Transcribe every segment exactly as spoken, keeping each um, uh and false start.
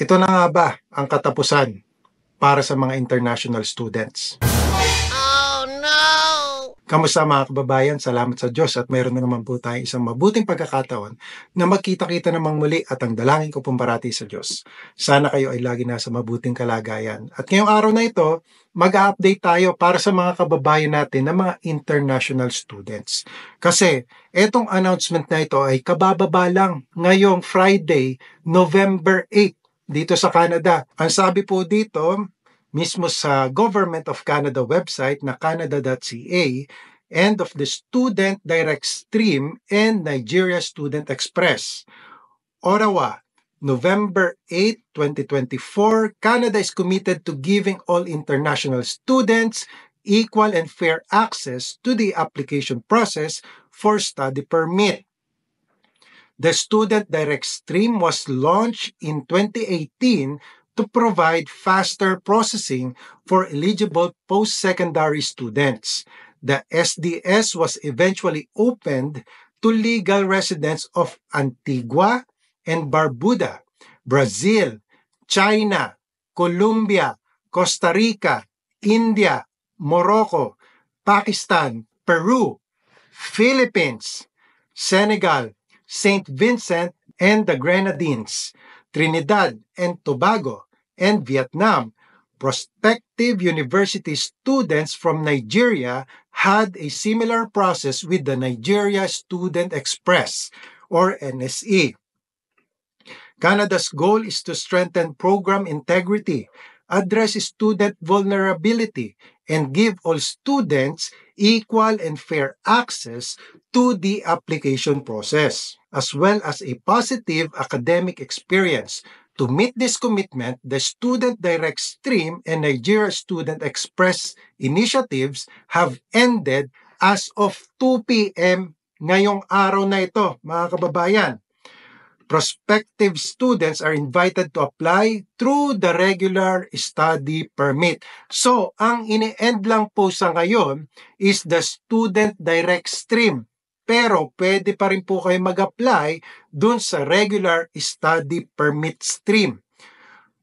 Ito na nga ba ang katapusan para sa mga international students? Oh no! Kamusta mga kababayan? Salamat sa Diyos at mayroon na naman po tayong isang mabuting pagkakataon na magkita-kita namang muli, at ang dalangin ko pong parati sa Diyos, sana kayo ay lagi nasa mabuting kalagayan. At ngayong araw na ito, mag-update tayo para sa mga kababayan natin na mga international students. Kasi etong announcement na ito ay kabababa lang ngayong Friday, November eighth. Dito sa Canada, ang sabi po dito, mismo sa Government of Canada website na canada dot c a, end of the Student Direct Stream and Nigeria Student Express. Ottawa, November eighth, twenty twenty-four, Canada is committed to giving all international students equal and fair access to the application process for study permit. The Student Direct Stream was launched in twenty eighteen to provide faster processing for eligible post-secondary students. The S D S was eventually opened to legal residents of Antigua and Barbuda, Brazil, China, Colombia, Costa Rica, India, Morocco, Pakistan, Peru, Philippines, Senegal, Saint Vincent and the Grenadines, Trinidad and Tobago, and Vietnam. Prospective university students from Nigeria had a similar process with the Nigeria Student Express, or N S E. Canada's goal is to strengthen program integrity, address student vulnerability, and give all students equal and fair access to the application process, as well as a positive academic experience. To meet this commitment, the Student Direct Stream and Nigeria Student Express initiatives have ended as of two p m ngayong araw na ito, mga kababayan. Prospective students are invited to apply through the regular study permit. So, ang ini-end lang po sa ngayon is the Student Direct Stream. Pero, pwede pa rin po kayo mag-apply dun sa regular study permit stream,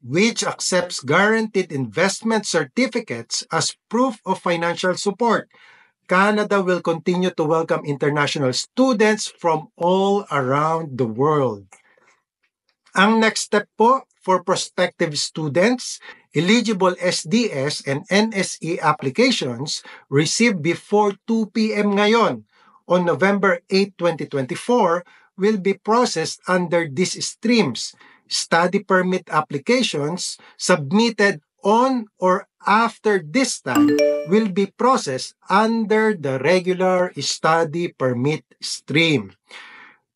which accepts guaranteed investment certificates as proof of financial support. Canada will continue to welcome international students from all around the world. Ang next step po for prospective students, eligible S D S and N S E applications received before two p m ngayon on November eighth, twenty twenty-four will be processed under these streams. Study permit applications submitted on or after this time will be processed under the regular study permit stream.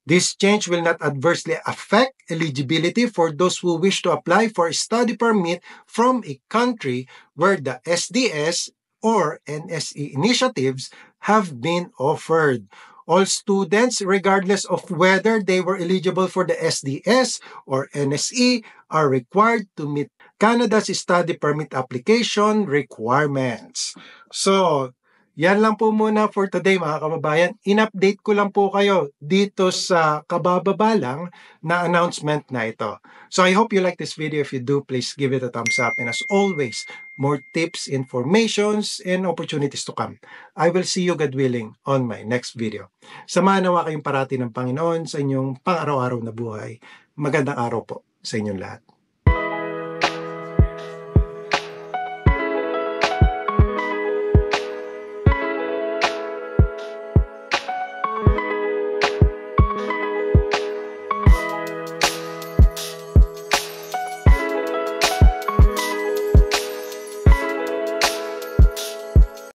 This change will not adversely affect eligibility for those who wish to apply for a study permit from a country where the S D S or N S E initiatives have been offered. All students, regardless of whether they were eligible for the S D S or N S E, are required to meet Canada's study permit application requirements. So, yan lang po muna for today, mga kababayan. In-update ko lang po kayo dito sa kabababa lang na announcement na ito. So, I hope you like this video. If you do, please give it a thumbs up. And as always, more tips, informations, and opportunities to come. I will see you, God willing, on my next video. Samahan nawa kayong parati ng Panginoon sa inyong pang-araw-araw na buhay. Magandang araw po sa inyong lahat.